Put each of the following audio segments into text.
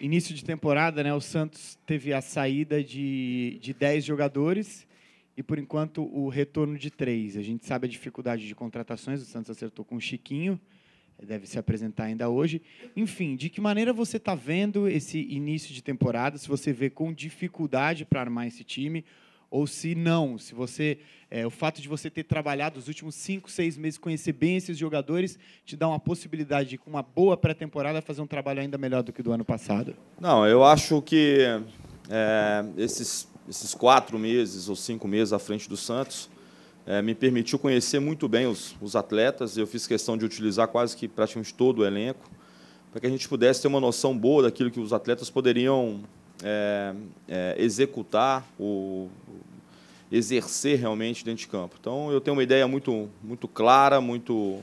início de temporada, né, o Santos teve a saída de 10 jogadores e, por enquanto, o retorno de 3. A gente sabe a dificuldade de contratações, o Santos acertou com o Chiquinho, deve se apresentar ainda hoje. Enfim, de que maneira você está vendo esse início de temporada? Se você vê com dificuldade para armar esse time ou se não, se você o fato de você ter trabalhado os últimos 5, 6 meses, conhecer bem esses jogadores, te dá uma possibilidade de, com uma boa pré-temporada, fazer um trabalho ainda melhor do que do ano passado? Não, eu acho que esses 4 meses ou 5 meses à frente do Santos me permitiu conhecer muito bem os atletas. Eu fiz questão de utilizar quase que praticamente todo o elenco para que a gente pudesse ter uma noção boa daquilo que os atletas poderiam executar ou exercer realmente dentro de campo. Então, eu tenho uma ideia muito clara, muito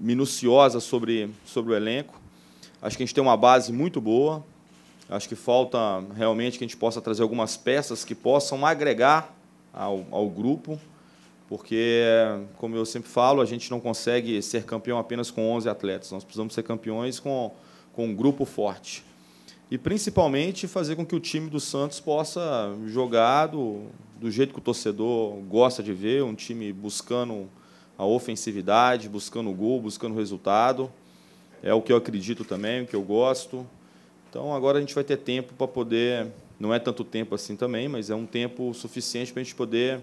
minuciosa sobre o elenco. Acho que a gente tem uma base muito boa. Acho que falta realmente que a gente possa trazer algumas peças que possam agregar ao grupo, porque, como eu sempre falo, a gente não consegue ser campeão apenas com 11 atletas. Nós precisamos ser campeões com um grupo forte. E, principalmente, fazer com que o time do Santos possa jogar do jeito que o torcedor gosta de ver, um time buscando a ofensividade, buscando o gol, buscando o resultado. É o que eu acredito também, o que eu gosto. Então, agora a gente vai ter tempo para poder... Não é tanto tempo assim também, mas é um tempo suficiente para a gente poder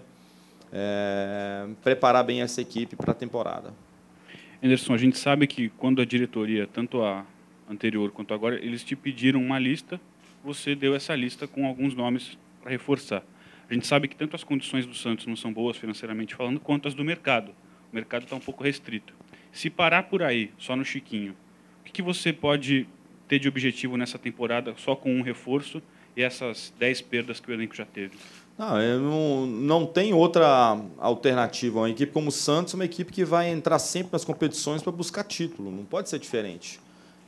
preparar bem essa equipe para a temporada. Enderson, a gente sabe que quando a diretoria, tanto a anterior quanto agora, eles te pediram uma lista, você deu essa lista com alguns nomes para reforçar. A gente sabe que tanto as condições do Santos não são boas financeiramente falando, quanto as do mercado. O mercado está um pouco restrito. Se parar por aí, só no Chiquinho, o que você pode ter de objetivo nessa temporada só com um reforço e essas 10 perdas que o elenco já teve? Não tem outra alternativa. Uma equipe como o Santos é uma equipe que vai entrar sempre nas competições para buscar título. Não pode ser diferente.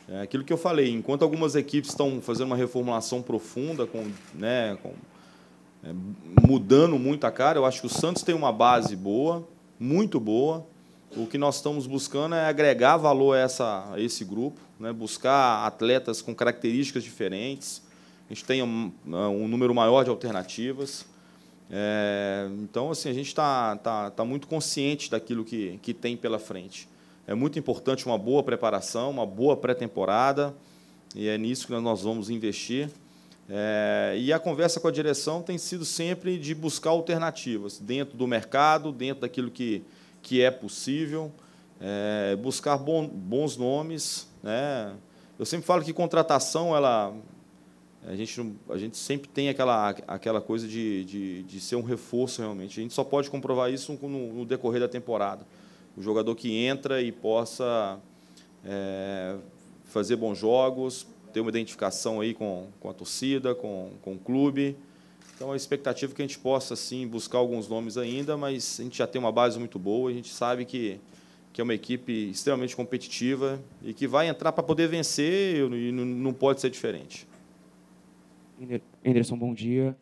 É aquilo que eu falei. Enquanto algumas equipes estão fazendo uma reformulação profunda, mudando muito a cara, eu acho que o Santos tem uma base boa, muito boa. O que nós estamos buscando é agregar valor a esse grupo, né? Buscar atletas com características diferentes. A gente tem um número maior de alternativas. Então, assim, a gente está muito consciente daquilo que tem pela frente. É muito importante uma boa preparação, uma boa pré-temporada, e é nisso que nós vamos investir. E a conversa com a direção tem sido sempre de buscar alternativas dentro do mercado, dentro daquilo que é possível, buscar bons nomes, né? Eu sempre falo que contratação, a gente sempre tem aquela coisa de ser um reforço, realmente. A gente só pode comprovar isso no decorrer da temporada. O jogador que entra e possa fazer bons jogos, ter uma identificação aí com a torcida, com o clube. Então, a expectativa é que a gente possa, sim, buscar alguns nomes ainda, mas a gente já tem uma base muito boa, a gente sabe que é uma equipe extremamente competitiva e que vai entrar para poder vencer e não pode ser diferente. Enderson, bom dia.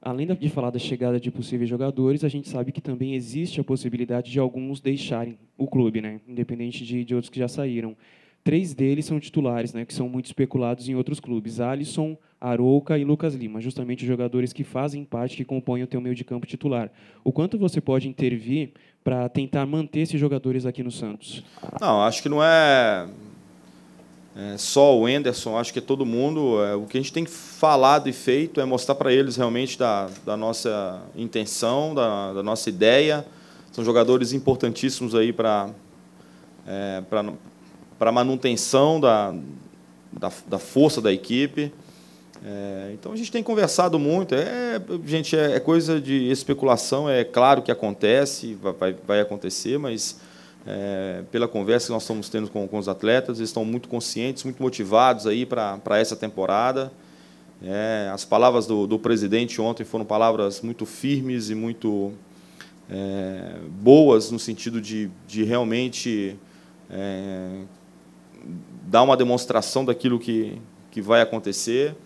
Além de falar da chegada de possíveis jogadores, a gente sabe que também existe a possibilidade de alguns deixarem o clube, né? Independente de outros que já saíram. 3 deles são titulares, né? Que são muito especulados em outros clubes. Alisson, Arouca e Lucas Lima, justamente os jogadores que fazem parte, que compõem o teu meio de campo titular. O quanto você pode intervir para tentar manter esses jogadores aqui no Santos? Não, acho que não é só o Enderson, acho que é todo mundo. O que a gente tem falado e feito é mostrar para eles realmente da nossa intenção, da nossa ideia. São jogadores importantíssimos aí para a manutenção da força da equipe. Então, a gente tem conversado muito. Gente, é coisa de especulação, é claro que acontece, vai acontecer, mas... pela conversa que nós estamos tendo com os atletas, eles estão muito conscientes, muito motivados aí para essa temporada. As palavras do presidente ontem foram palavras muito firmes e muito boas, no sentido de realmente dar uma demonstração daquilo que vai acontecer.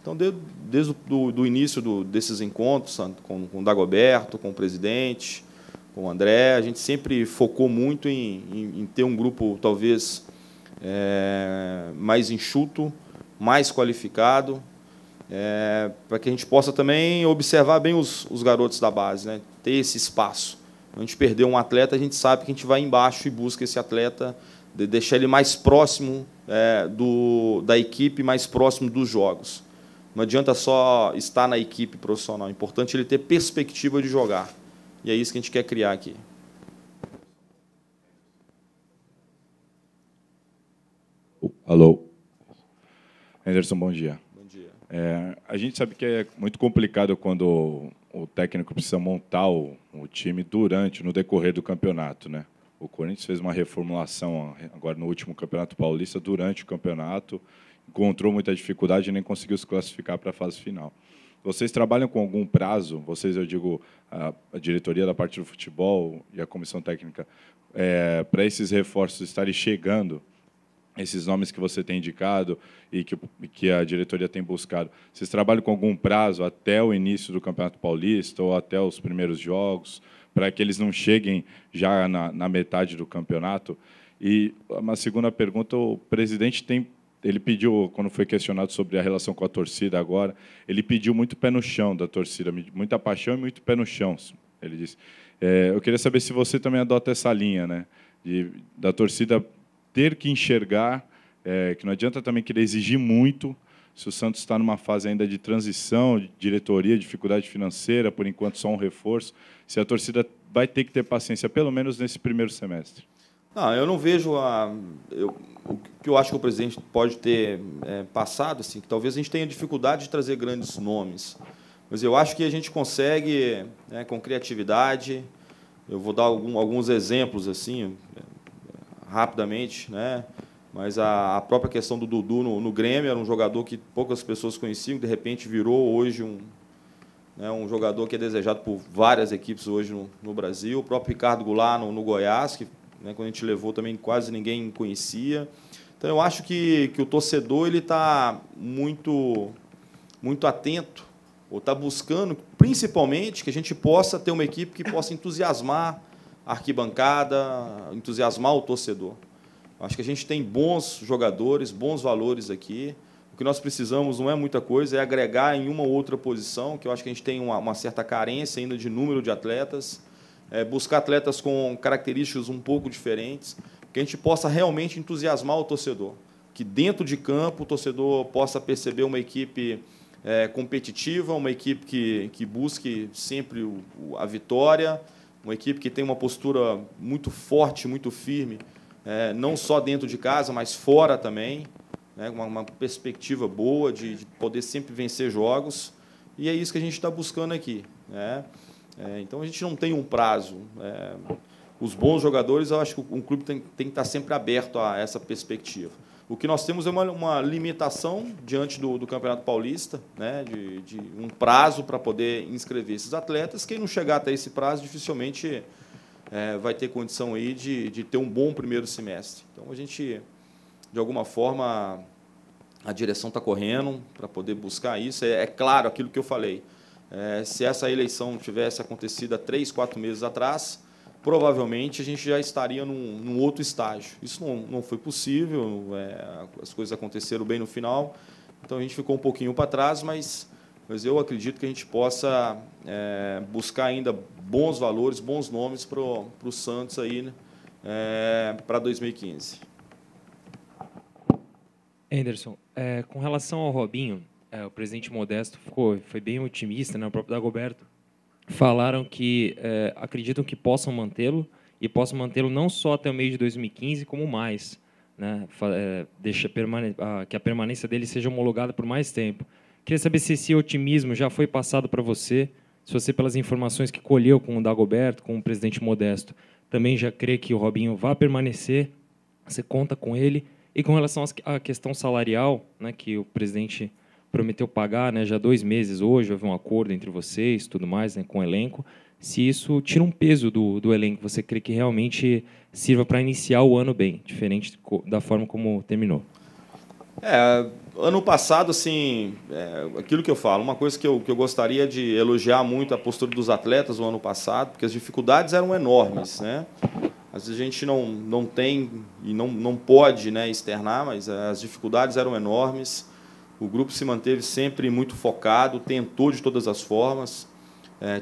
Então, desde o início desses encontros com o Dagoberto, com o presidente... O André, a gente sempre focou muito em ter um grupo talvez mais enxuto, mais qualificado, para que a gente possa também observar bem os garotos da base, né? Ter esse espaço. A gente perdeu um atleta, a gente sabe que a gente vai embaixo e busca esse atleta, deixar ele mais próximo da equipe, mais próximo dos jogos. Não adianta só estar na equipe profissional, é importante ele ter perspectiva de jogar. E é isso que a gente quer criar aqui. Alô. Enderson, bom dia. Bom dia. A gente sabe que é muito complicado quando o técnico precisa montar o time no decorrer do campeonato, né? O Corinthians fez uma reformulação agora no último Campeonato Paulista, durante o campeonato, encontrou muita dificuldade e nem conseguiu se classificar para a fase final. Vocês trabalham com algum prazo? Vocês, eu digo, a diretoria da parte do futebol e a comissão técnica, para esses reforços estarem chegando, esses nomes que você tem indicado e que a diretoria tem buscado, vocês trabalham com algum prazo até o início do Campeonato Paulista ou até os primeiros jogos, para que eles não cheguem já na metade do campeonato? E uma segunda pergunta, o presidente ele pediu, quando foi questionado sobre a relação com a torcida agora, ele pediu muito pé no chão da torcida, muita paixão e muito pé no chão, ele disse. Eu queria saber se você também adota essa linha, né, da torcida ter que enxergar, que não adianta também querer exigir muito, se o Santos está numa fase ainda de transição, de diretoria, dificuldade financeira, por enquanto só um reforço, se a torcida vai ter que ter paciência, pelo menos nesse primeiro semestre. Não, eu não vejo o que eu acho que o presidente pode ter passado, assim, que talvez a gente tenha dificuldade de trazer grandes nomes, mas eu acho que a gente consegue, né, com criatividade. Eu vou dar alguns exemplos assim rapidamente, né? Mas a própria questão do Dudu no Grêmio, era um jogador que poucas pessoas conheciam, de repente virou hoje um jogador que é desejado por várias equipes hoje no Brasil. O próprio Ricardo Goulart no Goiás, que, né, quando a gente levou também quase ninguém conhecia. Então eu acho que o torcedor ele está muito atento, ou está buscando, principalmente, que a gente possa ter uma equipe que possa entusiasmar a arquibancada, entusiasmar o torcedor. Acho que a gente tem bons jogadores, bons valores aqui. O que nós precisamos não é muita coisa, é agregar em uma ou outra posição, que eu acho que a gente tem uma certa carência ainda de número de atletas, buscar atletas com características um pouco diferentes, que a gente possa realmente entusiasmar o torcedor, que dentro de campo o torcedor possa perceber uma equipe competitiva, uma equipe que busque sempre a vitória, uma equipe que tem uma postura muito forte, muito firme, não só dentro de casa, mas fora também, né, uma perspectiva boa de poder sempre vencer jogos, e é isso que a gente está buscando aqui, né? Então, a gente não tem um prazo. Os bons jogadores, eu acho que um clube tem que estar sempre aberto a essa perspectiva. O que nós temos é uma limitação diante do Campeonato Paulista, né, de um prazo para poder inscrever esses atletas. Quem não chegar até esse prazo, dificilmente... vai ter condição aí de ter um bom primeiro semestre. Então, a gente, de alguma forma, a direção está correndo para poder buscar isso. É claro, aquilo que eu falei, se essa eleição tivesse acontecido há 3, 4 meses atrás, provavelmente a gente já estaria num outro estágio. Isso não foi possível, as coisas aconteceram bem no final, então a gente ficou um pouquinho para trás, mas eu acredito que a gente possa buscar ainda bons valores, bons nomes para o Santos aí, né, para 2015. Enderson, com relação ao Robinho, o presidente Modesto foi bem otimista, né, o próprio Dagoberto. Falaram que acreditam que possam mantê-lo, e possam mantê-lo não só até o mês de 2015, como mais, né, que a permanência dele seja homologada por mais tempo. Queria saber se esse otimismo já foi passado para você, se você, pelas informações que colheu com o Dagoberto, com o presidente Modesto, também já crê que o Robinho vai permanecer, você conta com ele. E com relação à questão salarial, né, que o presidente prometeu pagar, né, já há 2 meses hoje, houve um acordo entre vocês, tudo mais, né, com o elenco, se isso tira um peso do elenco, você crê que realmente sirva para iniciar o ano bem, diferente da forma como terminou? Ano passado, assim, aquilo que eu falo, uma coisa que eu gostaria de elogiar muito a postura dos atletas no ano passado, porque as dificuldades eram enormes, né? Às vezes a gente não tem e não pode, né, externar, mas as dificuldades eram enormes. O grupo se manteve sempre muito focado, tentou de todas as formas.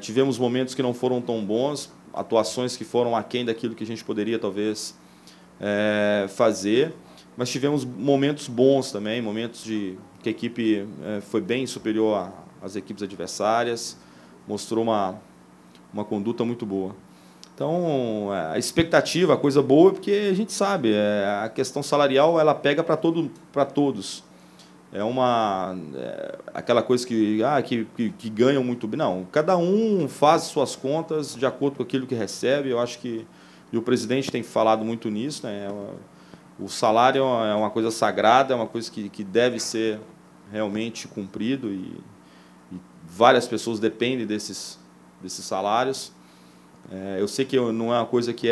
Tivemos momentos que não foram tão bons, atuações que foram aquém daquilo que a gente poderia, talvez, fazer. Mas tivemos momentos bons também, momentos de que a equipe foi bem superior às equipes adversárias, mostrou uma conduta muito boa. Então, a expectativa, a coisa boa, é porque a gente sabe, a questão salarial ela pega para todos. É uma aquela coisa que ganham muito bem. Não, cada um faz suas contas de acordo com aquilo que recebe. Eu acho que, e o presidente tem falado muito nisso, né? O salário é uma coisa sagrada, é uma coisa que deve ser realmente cumprido e várias pessoas dependem desses salários. Eu sei que não é uma coisa que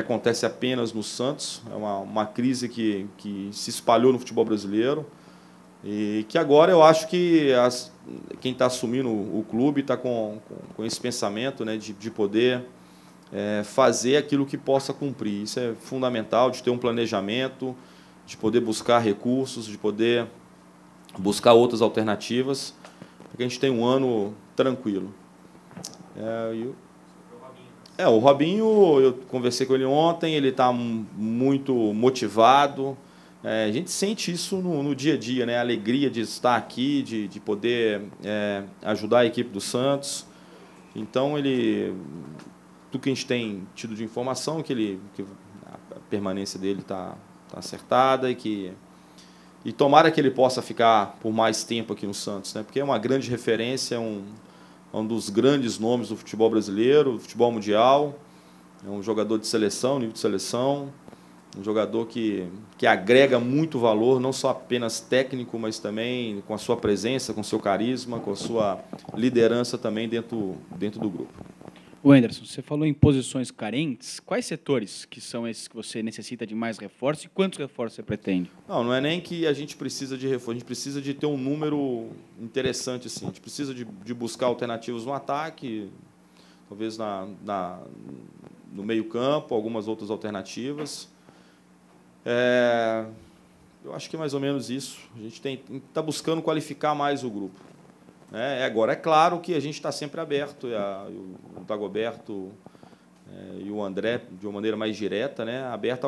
acontece apenas no Santos, é uma crise que se espalhou no futebol brasileiro e que agora eu acho que quem está assumindo o clube está com esse pensamento, né, de poder fazer aquilo que possa cumprir. Isso é fundamental, de ter um planejamento, de poder buscar recursos, de poder buscar outras alternativas, porque a gente tem um ano tranquilo. O Robinho, eu conversei com ele ontem, ele está muito motivado. A gente sente isso no dia a dia, né? A alegria de estar aqui, de poder ajudar a equipe do Santos. Então, tudo que a gente tem tido de informação, que a permanência dele está acertada e tomara que ele possa ficar por mais tempo aqui no Santos, né? Porque é uma grande referência, um dos grandes nomes do futebol brasileiro, do futebol mundial. É um jogador de seleção, nível de seleção, um jogador que agrega muito valor, não só apenas técnico, mas também com a sua presença, com o seu carisma, com a sua liderança também dentro do grupo. O Enderson, você falou em posições carentes. Quais setores que são esses que você necessita de mais reforço e quantos reforços você pretende? Não é nem que a gente precisa de reforço, a gente precisa de ter um número interessante, assim. A gente precisa de buscar alternativas no ataque, talvez no meio-campo, algumas outras alternativas. Eu acho que é mais ou menos isso. A gente está buscando qualificar mais o grupo. Agora, é claro que a gente está sempre aberto, o Dagoberto e o André, de uma maneira mais direta, né, aberto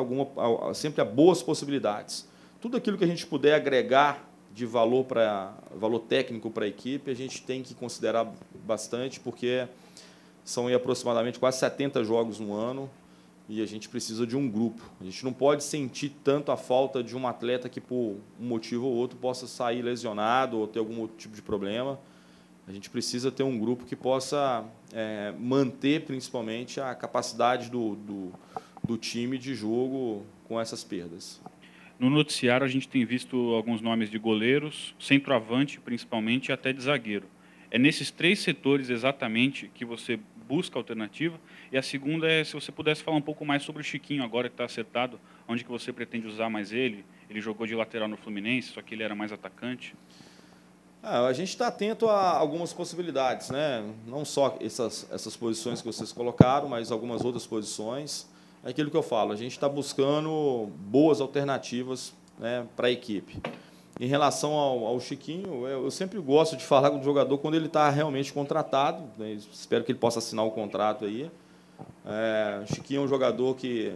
sempre a boas possibilidades. Tudo aquilo que a gente puder agregar de valor técnico para a equipe, a gente tem que considerar bastante, porque são aí aproximadamente quase 70 jogos no ano e a gente precisa de um grupo. A gente não pode sentir tanto a falta de um atleta que, por um motivo ou outro, possa sair lesionado ou ter algum outro tipo de problema. A gente precisa ter um grupo que possa manter, principalmente, a capacidade do time de jogo com essas perdas. No noticiário, a gente tem visto alguns nomes de goleiros, centroavante, principalmente, e até de zagueiro. É nesses três setores, exatamente, que você busca alternativa? E a segunda é se você pudesse falar um pouco mais sobre o Chiquinho, agora que está acertado, onde que você pretende usar mais ele? Ele jogou de lateral no Fluminense, só que ele era mais atacante. A gente está atento a algumas possibilidades, né? Não só essas posições que vocês colocaram, mas algumas outras posições. É aquilo que eu falo, a gente está buscando boas alternativas, né, para a equipe. Em relação ao Chiquinho, eu sempre gosto de falar com o jogador quando ele está realmente contratado, né? Espero que ele possa assinar o contrato aí. O Chiquinho é um jogador que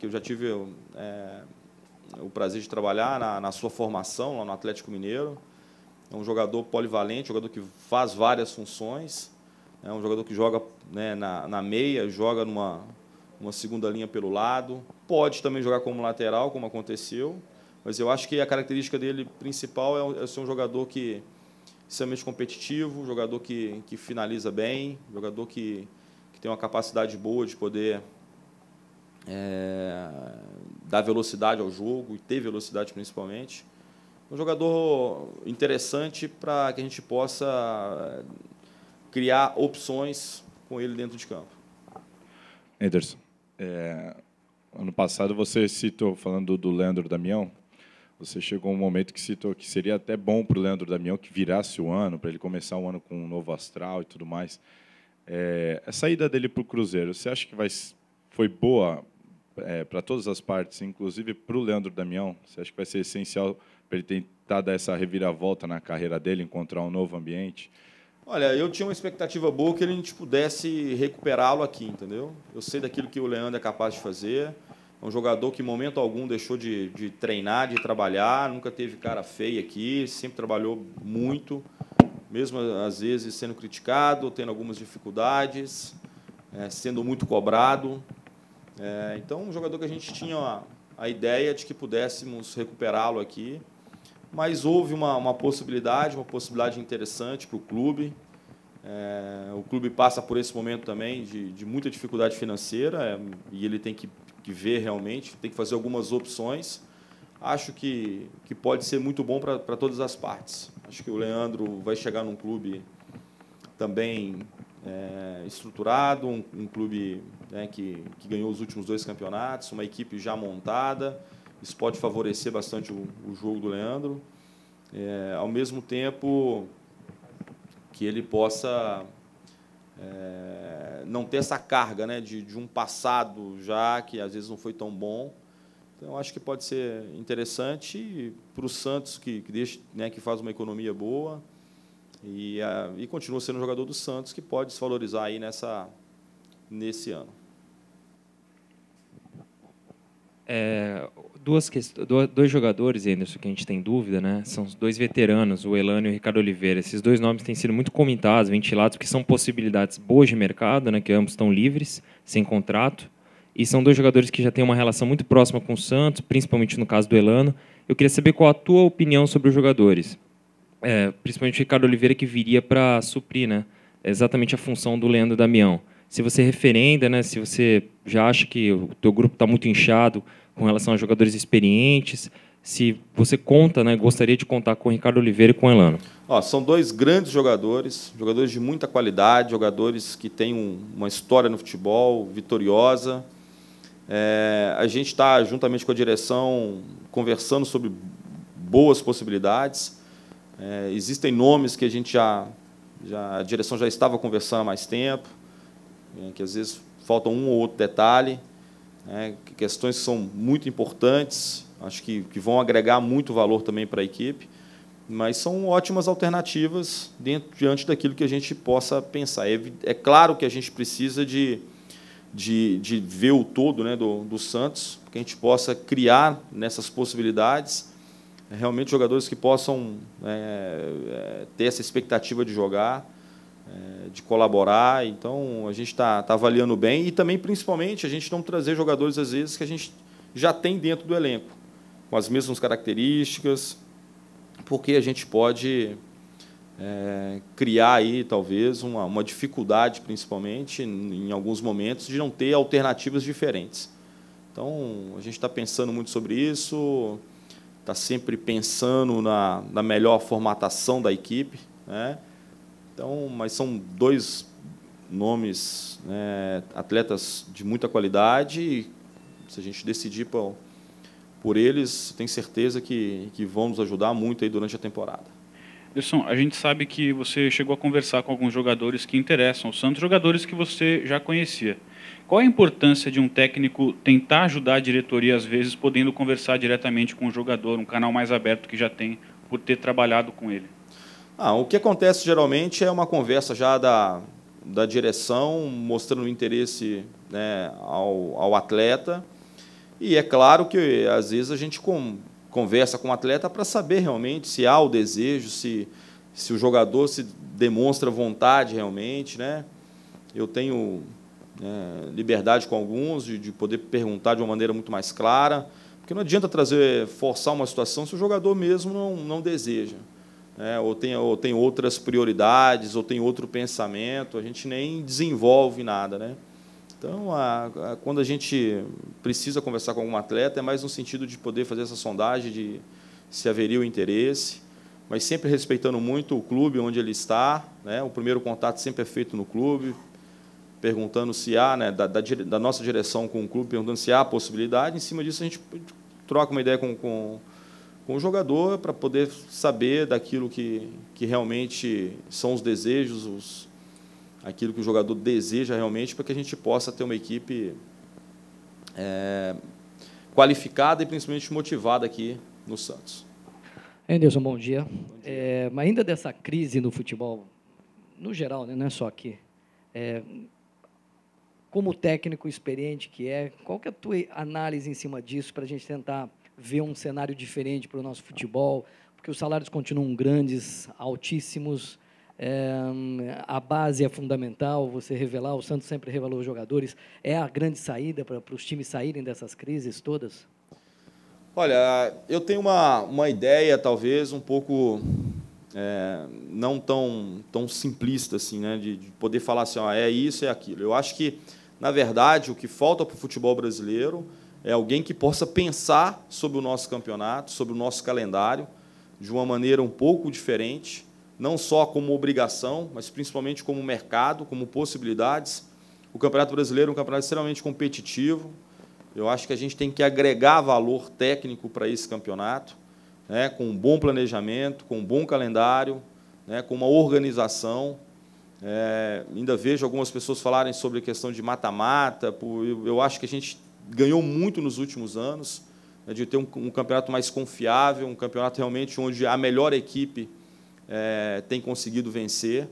eu já tive o prazer de trabalhar na sua formação lá no Atlético Mineiro. É um jogador polivalente, jogador que faz várias funções. É um jogador que joga, né, na meia, joga numa segunda linha pelo lado. Pode também jogar como lateral, como aconteceu. Mas eu acho que a característica dele principal é ser um jogador que extremamente competitivo, jogador que finaliza bem, jogador que tem uma capacidade boa de poder dar velocidade ao jogo, e ter velocidade principalmente. Um jogador interessante para que a gente possa criar opções com ele dentro de campo. Enderson, ano passado você citou, falando do Leandro Damião, você chegou a um momento que citou que seria até bom para o Leandro Damião que virasse o ano, para ele começar o ano com um novo astral e tudo mais. A saída dele para o Cruzeiro, você acha que vai foi boa para todas as partes, inclusive para o Leandro Damião. Você acha que vai ser essencial para ele tentar dar essa reviravolta na carreira dele, encontrar um novo ambiente? Olha, eu tinha uma expectativa boa que a gente pudesse recuperá-lo aqui, entendeu? Eu sei daquilo que o Leandro é capaz de fazer. É um jogador que, em momento algum, deixou de treinar, de trabalhar, nunca teve cara feia aqui, sempre trabalhou muito, mesmo, às vezes, sendo criticado, tendo algumas dificuldades, sendo muito cobrado. Então, um jogador que a gente tinha a ideia de que pudéssemos recuperá-lo aqui, mas houve uma possibilidade interessante para o clube. O clube passa por esse momento também de muita dificuldade financeira e ele tem que ver realmente, tem que fazer algumas opções. Acho que pode ser muito bom para todas as partes. Acho que o Leandro vai chegar num clube também estruturado, um clube que ganhou os últimos 2 campeonatos, uma equipe já montada. Isso pode favorecer bastante o jogo do Leandro. Ao mesmo tempo que ele possa não ter essa carga de um passado já que às vezes não foi tão bom. Então, acho que pode ser interessante para o Santos, que faz uma economia boa e continua sendo um jogador do Santos, que pode se valorizar aí nesse ano. Dois jogadores, Enderson, que a gente tem dúvida, são os 2 veteranos, o Elano e o Ricardo Oliveira. Esses 2 nomes têm sido muito comentados, ventilados, porque são possibilidades boas de mercado, que ambos estão livres, sem contrato. E são 2 jogadores que já têm uma relação muito próxima com o Santos, principalmente no caso do Elano. Eu queria saber qual a tua opinião sobre os jogadores. Principalmente o Ricardo Oliveira, que viria para suprir exatamente a função do Leandro Damião. Se você referenda, se você já acha que o teu grupo está muito inchado com relação a jogadores experientes, se você conta, gostaria de contar com o Ricardo Oliveira e com o Elano. São 2 grandes jogadores, jogadores de muita qualidade, jogadores que têm uma história no futebol vitoriosa. A gente está, juntamente com a direção, conversando sobre boas possibilidades. Existem nomes que a gente a direção já estava conversando há mais tempo, que às vezes faltam um ou outro detalhe, questões que são muito importantes, acho que vão agregar muito valor também para a equipe, mas são ótimas alternativas diante daquilo que a gente possa pensar. É claro que a gente precisa de ver o todo do Santos, que a gente possa criar nessas possibilidades realmente jogadores que possam ter essa expectativa de jogar, de colaborar. Então, a gente está avaliando bem e também, principalmente, a gente não trazer jogadores, às vezes, que a gente já tem dentro do elenco, com as mesmas características, porque a gente pode criar aí, talvez, uma dificuldade, principalmente, em alguns momentos, de não ter alternativas diferentes. Então, a gente está pensando muito sobre isso, está sempre pensando na melhor formatação da equipe, Então, mas são 2 nomes, atletas de muita qualidade, e se a gente decidir por eles, tenho certeza que vão nos ajudar muito aí durante a temporada. Enderson, a gente sabe que você chegou a conversar com alguns jogadores que interessam ao Santos, jogadores que você já conhecia. Qual a importância de um técnico tentar ajudar a diretoria, às vezes, podendo conversar diretamente com o jogador, um canal mais aberto que já tem, por ter trabalhado com ele? O que acontece geralmente é uma conversa já da direção, mostrando o interesse ao atleta. E é claro que, às vezes, a gente conversa com o atleta para saber realmente se há o desejo, se o jogador se demonstra vontade realmente. Eu tenho liberdade com alguns de poder perguntar de uma maneira muito mais clara, porque não adianta forçar uma situação se o jogador mesmo não deseja. Ou tem outras prioridades, ou tem outro pensamento, a gente nem desenvolve nada. Então, quando a gente precisa conversar com algum atleta, é mais no sentido de poder fazer essa sondagem, de se haveria o interesse, mas sempre respeitando muito o clube onde ele está. O primeiro contato sempre é feito no clube, perguntando se há, da nossa direção com o clube, perguntando se há possibilidade. Em cima disso, a gente troca uma ideia com o jogador, para poder saber daquilo que realmente são os desejos, aquilo que o jogador deseja realmente, para que a gente possa ter uma equipe qualificada e principalmente motivada aqui no Santos. Enderson, bom dia. Bom dia. Mas ainda dessa crise no futebol, no geral, né, não é só aqui, como técnico experiente que é, qual que é a tua análise em cima disso para a gente tentar ver um cenário diferente para o nosso futebol? Porque os salários continuam grandes, altíssimos, a base é fundamental, você revelar, o Santos sempre revelou os jogadores, é a grande saída para os times saírem dessas crises todas? Olha, eu tenho uma ideia, talvez, um pouco não tão simplista, assim, né, de poder falar assim, ó, é isso, é aquilo. Eu acho que, na verdade, o que falta para o futebol brasileiro é alguém que possa pensar sobre o nosso campeonato, sobre o nosso calendário, de uma maneira um pouco diferente, não só como obrigação, mas principalmente como mercado, como possibilidades. O Campeonato Brasileiro é um campeonato extremamente competitivo. Eu acho que a gente tem que agregar valor técnico para esse campeonato, né, com um bom planejamento, com um bom calendário, né, com uma organização. Ainda vejo algumas pessoas falarem sobre a questão de mata-mata. Eu acho que a gente ganhou muito nos últimos anos, né, de ter um campeonato mais confiável, um campeonato realmente onde a melhor equipe tem conseguido vencer,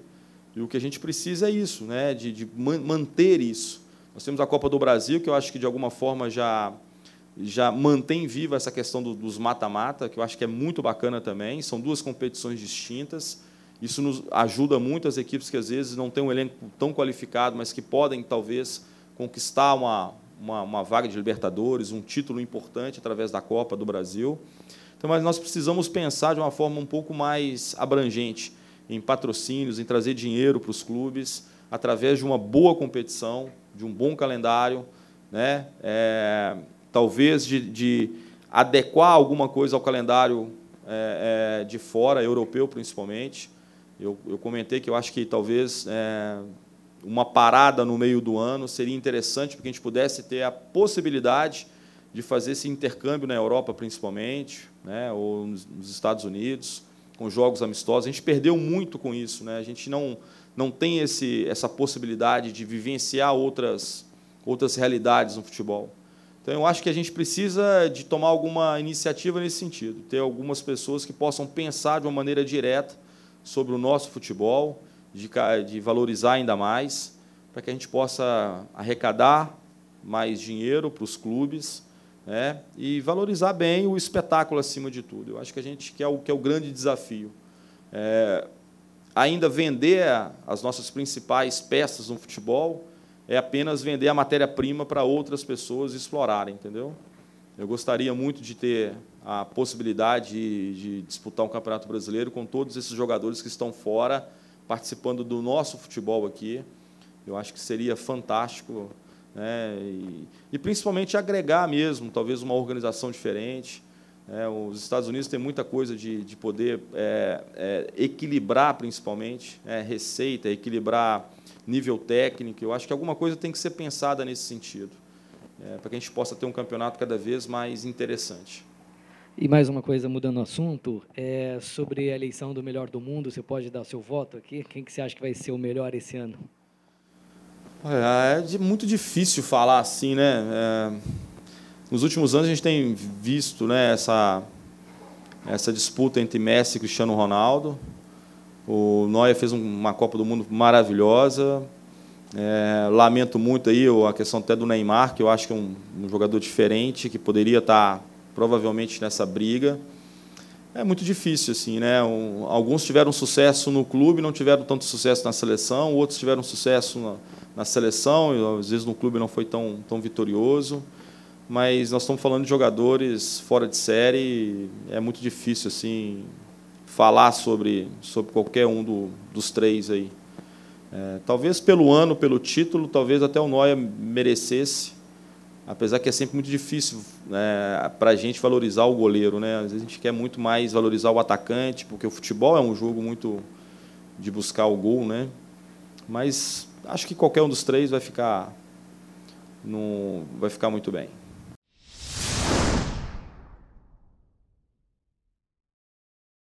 e o que a gente precisa é isso, né, de manter isso. Nós temos a Copa do Brasil, que eu acho que, de alguma forma, já mantém viva essa questão dos mata-mata, que eu acho que é muito bacana também. São duas competições distintas. Isso nos ajuda muito as equipes que, às vezes, não têm um elenco tão qualificado, mas que podem, talvez, conquistar uma vaga de Libertadores, um título importante através da Copa do Brasil. Então, mas nós precisamos pensar de uma forma um pouco mais abrangente em patrocínios, em trazer dinheiro para os clubes, através de uma boa competição, de um bom calendário, né? Talvez de adequar alguma coisa ao calendário de fora, europeu principalmente. Eu comentei que eu acho que talvez uma parada no meio do ano seria interessante, porque a gente pudesse ter a possibilidade de fazer esse intercâmbio na Europa, principalmente, né, ou nos Estados Unidos, com jogos amistosos. A gente perdeu muito com isso, né? A gente não tem essa possibilidade de vivenciar outras realidades no futebol. Então, eu acho que a gente precisa de tomar alguma iniciativa nesse sentido, ter algumas pessoas que possam pensar de uma maneira direta sobre o nosso futebol, de valorizar ainda mais, para que a gente possa arrecadar mais dinheiro para os clubes, né, e valorizar bem o espetáculo acima de tudo. Eu acho que a gente que é o grande desafio. Ainda vender as nossas principais peças no futebol é apenas vender a matéria-prima para outras pessoas explorarem, entendeu? Eu gostaria muito de ter a possibilidade de disputar um Campeonato Brasileiro com todos esses jogadores que estão fora, participando do nosso futebol aqui. Eu acho que seria fantástico, né? E principalmente agregar mesmo, talvez uma organização diferente. Os Estados Unidos têm muita coisa de poder equilibrar, principalmente, receita, equilibrar nível técnico. Eu acho que alguma coisa tem que ser pensada nesse sentido, para que a gente possa ter um campeonato cada vez mais interessante. E mais uma coisa, mudando o assunto, sobre a eleição do melhor do mundo, você pode dar o seu voto aqui? Quem que você acha que vai ser o melhor esse ano? É muito difícil falar assim, né? Nos últimos anos, a gente tem visto, né, essa disputa entre Messi e Cristiano Ronaldo. O Neuer fez uma Copa do Mundo maravilhosa. Lamento muito aí a questão até do Neymar, que eu acho que é um jogador diferente, que poderia estar, provavelmente, nessa briga. É muito difícil, assim, né? Alguns tiveram sucesso no clube, não tiveram tanto sucesso na seleção. Outros tiveram sucesso na seleção, e, às vezes, no clube não foi tão vitorioso. Mas nós estamos falando de jogadores fora de série, é muito difícil assim falar sobre qualquer um dos três aí. Talvez pelo ano, pelo título, talvez até o Neuer merecesse, apesar que é sempre muito difícil, né, para a gente valorizar o goleiro, né? Às vezes a gente quer muito mais valorizar o atacante, porque o futebol é um jogo muito de buscar o gol, né? Mas acho que qualquer um dos três vai ficar muito bem.